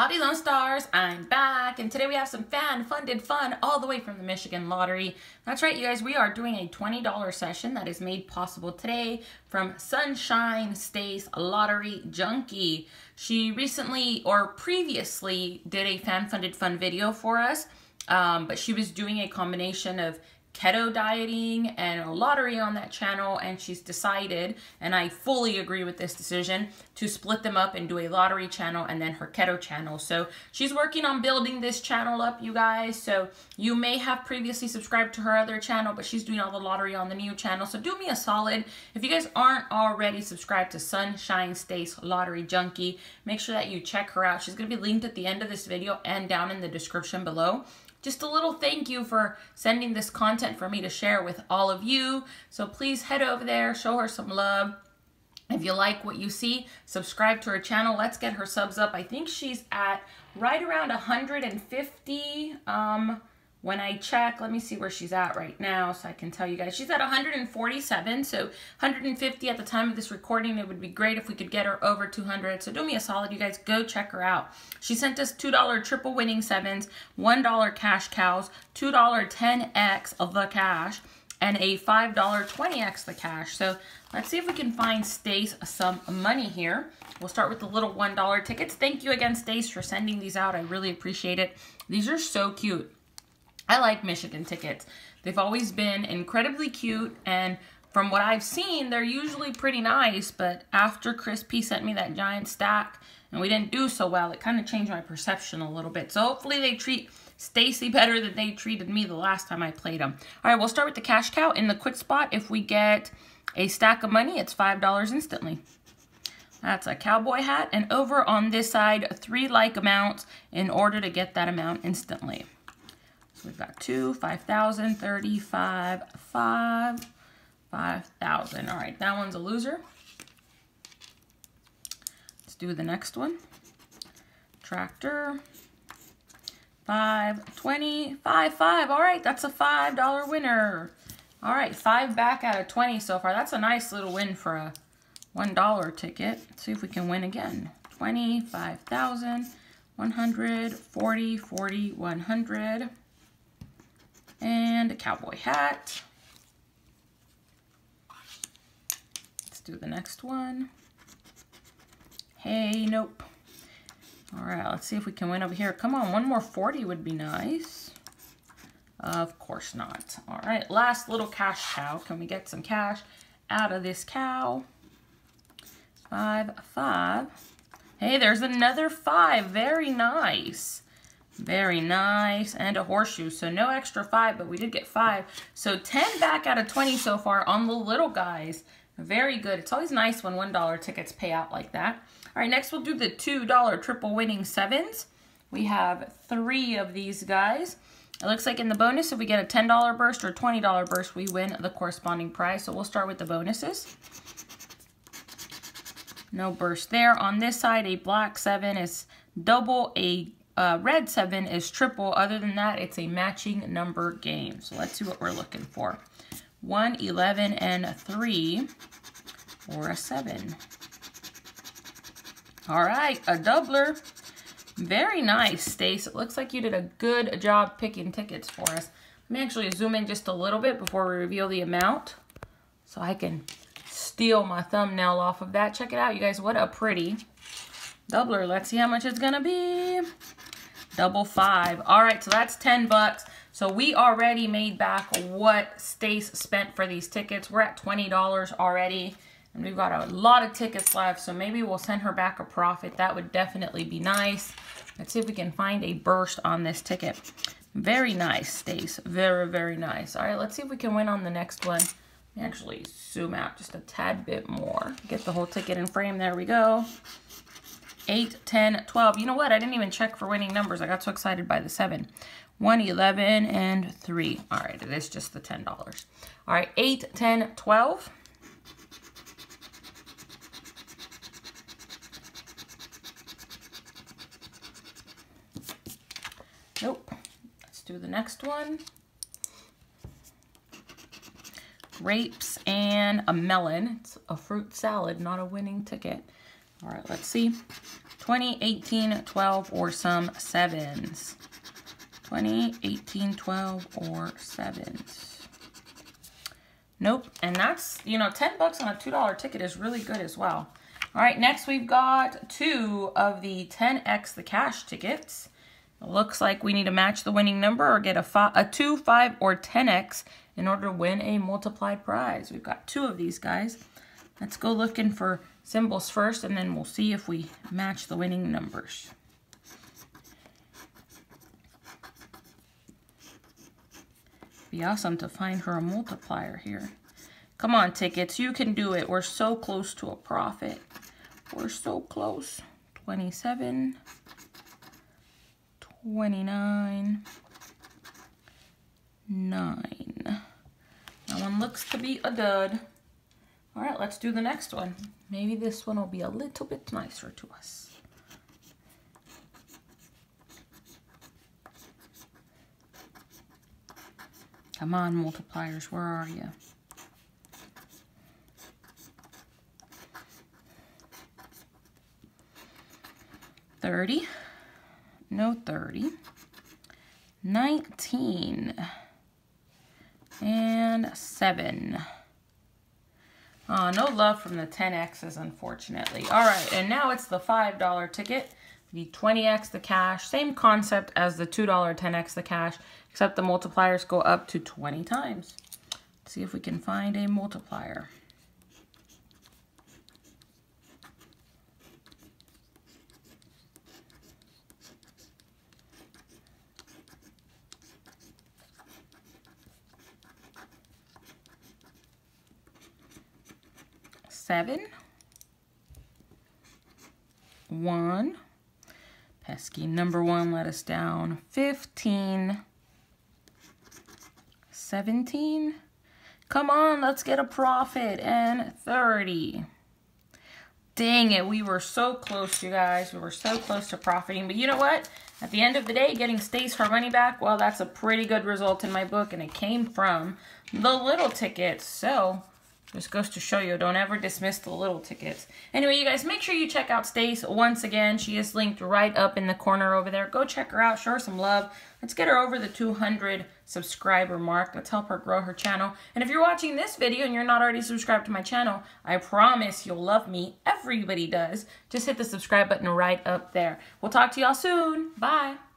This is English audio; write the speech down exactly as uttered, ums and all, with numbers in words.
Howdy Lone Stars, I'm back, and today we have some fan funded fun all the way from the Michigan Lottery. That's right, you guys, we are doing a twenty dollar session that is made possible today from Sunshine Stace Lottery Junkie. She recently or previously did a fan funded fun video for us, um, but she was doing a combination of keto dieting and a lottery on that channel, and she's decided, and I fully agree with this decision, to split them up and do a lottery channel and then her keto channel. So she's working on building this channel up, you guys. So you may have previously subscribed to her other channel, but she's doing all the lottery on the new channel. So do me a solid. If you guys aren't already subscribed to Sunshine Stace Lottery Junkie, make sure that you check her out. She's going to be linked at the end of this video and down in the description below. Just a little thank you for sending this content for me to share with all of you. So please head over there, show her some love. If you like what you see, subscribe to her channel. Let's get her subs up. I think she's at right around one hundred fifty. Um, when I check, let me see where she's at right now so I can tell you guys. She's at one hundred forty-seven, so one hundred fifty at the time of this recording. It would be great if we could get her over two hundred. So do me a solid, you guys, go check her out. She sent us two dollar triple winning sevens, one dollar cash cows, two dollar ten X of the cash, and a five dollar twenty X the cash. So let's see if we can find Stace some money here. We'll start with the little one dollar tickets. Thank you again, Stace, for sending these out. I really appreciate it. These are so cute. I like Michigan tickets. They've always been incredibly cute, and from what I've seen, they're usually pretty nice, but after Chris P sent me that giant stack and we didn't do so well, it kind of changed my perception a little bit. So hopefully they treat Stacy better than they treated me the last time I played them. All right, we'll start with the cash cow. In the quick spot, if we get a stack of money, it's five dollars instantly. That's a cowboy hat. And over on this side, three like amounts in order to get that amount instantly. So we've got two, five thousand, thirty-five, five, five thousand. All right, that one's a loser. Let's do the next one. Tractor, five, twenty, five, five. All right, that's a five dollar winner. All right, five back out of twenty so far. That's a nice little win for a one dollar ticket. Let's see if we can win again. twenty, five thousand, one hundred, forty, forty, one hundred. And a cowboy hat. Let's do the next one. Hey, nope. All right, let's see if we can win over here. Come on, one more forty would be nice. Of course not. All right, last little cash cow. Can we get some cash out of this cow? Five, five. Hey, there's another five. Very nice. Very nice. And a horseshoe, so no extra five, but we did get five, so ten back out of twenty so far on the little guys. Very good. It's always nice when one dollar tickets pay out like that. All right, next we'll do the two dollar triple winning sevens. We have three of these guys. It looks like in the bonus, if we get a ten dollar burst or twenty dollar burst, we win the corresponding prize. So we'll start with the bonuses. No burst there. On this side, a black seven is double, a Uh, red seven is triple. Other than that, it's a matching number game. So let's see what we're looking for. One, eleven, and a three, or a seven. All right, a doubler. Very nice, Stace. It looks like you did a good job picking tickets for us. Let me actually zoom in just a little bit before we reveal the amount, so I can steal my thumbnail off of that. Check it out, you guys. What a pretty doubler. Let's see how much it's gonna be. Double five. All right, so that's ten bucks. So we already made back what Stace spent for these tickets. We're at twenty dollars already, and we've got a lot of tickets left, so maybe we'll send her back a profit. That would definitely be nice. Let's see if we can find a burst on this ticket. Very nice, Stace. Very, very nice. All right, let's see if we can win on the next one. Let me actually zoom out just a tad bit more. Get the whole ticket in frame. There we go. eight, ten, twelve. You know what? I didn't even check for winning numbers. I got so excited by the seven. one, eleven, and three. All right, it is just the ten dollars. All right, eight, ten, twelve. Nope. Let's do the next one. Grapes and a melon. It's a fruit salad, not a winning ticket. All right, let's see. twenty, eighteen, twelve, or some sevens. twenty, eighteen, twelve, or sevens. Nope. And that's, you know, ten bucks on a two dollar ticket is really good as well. All right, next we've got two of the ten X the cash tickets. It looks like we need to match the winning number or get a, five, a two, five, or ten X in order to win a multiplied prize. We've got two of these guys. Let's go looking for symbols first, and then we'll see if we match the winning numbers. Be awesome to find her a multiplier here. Come on, tickets, you can do it. We're so close to a profit. We're so close. twenty-seven, twenty-nine, nine. That one looks to be a dud. All right, let's do the next one. Maybe this one will be a little bit nicer to us. Come on, multipliers, where are you? thirty. No thirty. nineteen. And seven. Oh, no love from the ten X's, unfortunately. All right, and now it's the five dollar ticket. The twenty X the cash, same concept as the two dollar ten X the cash, except the multipliers go up to twenty times. Let's see if we can find a multiplier. Seven, one, pesky number one let us down, fifteen, seventeen, come on, let's get a profit, and thirty. Dang it, we were so close, you guys. We were so close to profiting, but you know what? At the end of the day, getting Stace her money back, well, that's a pretty good result in my book, and it came from the little ticket, so... this goes to show you, don't ever dismiss the little tickets. Anyway, you guys, make sure you check out Stace once again. She is linked right up in the corner over there. Go check her out. Show her some love. Let's get her over the two hundred subscriber mark. Let's help her grow her channel. And if you're watching this video and you're not already subscribed to my channel, I promise you'll love me. Everybody does. Just hit the subscribe button right up there. We'll talk to y'all soon. Bye.